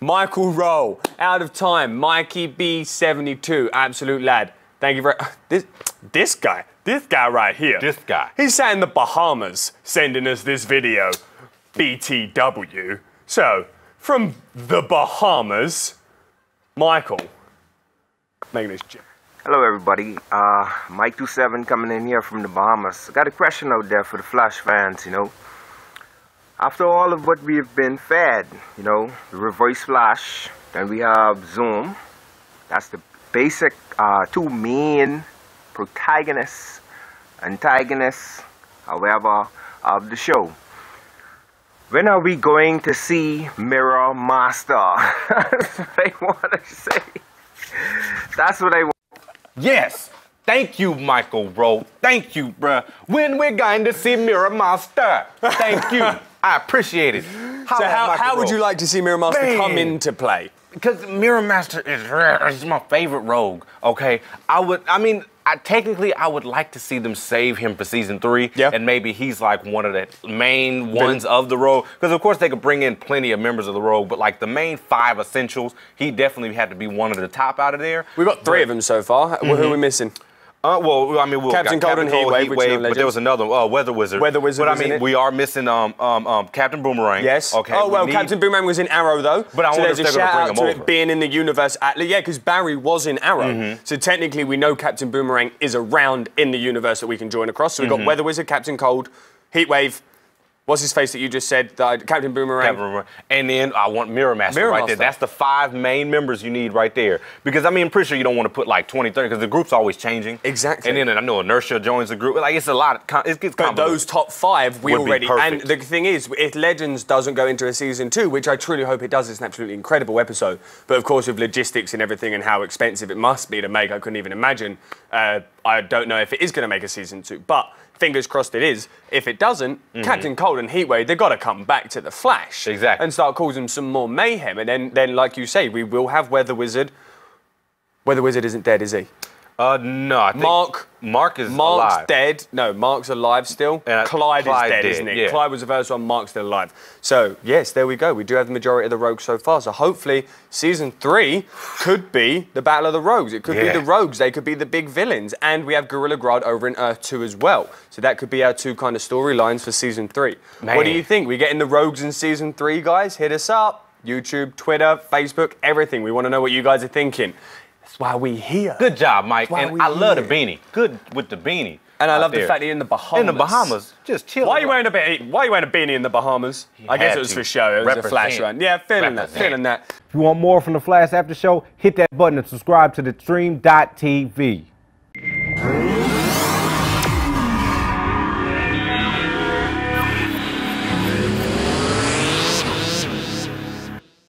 Michael Rolle, out of time. Mikey B72, absolute lad. Thank you very much. This guy right here. This guy. He's sat in the Bahamas sending us this video. BTW. So, from the Bahamas, Michael. Making this chip. Hello everybody, Mike27 coming in here from the Bahamas. I got a question out there for the Flash fans, you know. After all of what we've been fed, you know, the reverse Flash, then we have Zoom. That's the basic two main protagonists, antagonists, however, of the show. When are we going to see Mirror Master? That's what I want to say. That's what I want. Yes, thank you, Michael Rolle. Thank you, bruh. When we're going to see Mirror Master? Thank you. I appreciate it. How would you like to see Mirror Master come into play? Because Mirror Master is my favorite rogue. Okay, I would like to see them save him for season 3, and maybe he's like one of the main ones of the rogue. Because of course they could bring in plenty of members of the rogue, but like the main 5 essentials, he definitely had to be one of the top out of there. We've got 3 of them so far. Mm-hmm. Who are we missing? Well, I mean, we've got Captain Cold and Heat Wave, but there was another Weather Wizard. Weather Wizard. But I mean, we are missing Captain Boomerang. Yes. Okay. Oh well, Captain Boomerang was in Arrow though. But I wonder if they're going to bring him over. It being in the universe, yeah, because Barry was in Arrow, so technically we know Captain Boomerang is around in the universe that we can join across. So we've got Weather Wizard, Captain Cold, Heat Wave. What's his face that you just said? Captain Boomerang. Captain Boomerang. And then I want Mirror Master right there. That's the 5 main members you need right there. Because I mean, I'm pretty sure you don't want to put like 20, 30, because the group's always changing. Exactly. And then I know Inertia joins the group. Like it's a lot. It gets complicated. But those top 5, we already. And the thing is, if Legends doesn't go into a season 2, which I truly hope it does, it's an absolutely incredible episode. But of course, with logistics and everything and how expensive it must be to make, I couldn't even imagine. I don't know if it is going to make a season 2, but. Fingers crossed it is. If it doesn't, Captain Cold and Heatwave, they've got to come back to the Flash. Exactly. And start causing some more mayhem. And then like you say, we will have Weather Wizard. Weather Wizard isn't dead, is he? No, I think Mark is alive. Mark's dead. No, Mark's alive still. Clyde is dead, isn't it? Yeah. Clyde was the first one, Mark's still alive. So, yes, there we go. We do have the majority of the rogues so far. So, hopefully, season 3 could be the Battle of the Rogues. It could be the rogues. They could be the big villains. And we have Gorilla Grodd over in Earth 2 as well. So, that could be our 2 kind of storylines for season 3. Man. What do you think? We getting the rogues in season 3, guys? Hit us up. YouTube, Twitter, Facebook, everything. We want to know what you guys are thinking. That's why we here. Good job, Mike. And I love the beanie. Good with the beanie. And I love the fact that you're in the Bahamas. In the Bahamas, just chill. Why are you wearing a beanie? Why are you wearing a beanie in the Bahamas? I guess it was for show. It was a Flash run. Yeah, feeling that. Feeling that. If you want more from the Flash After Show, hit that button and subscribe to theStream.tv.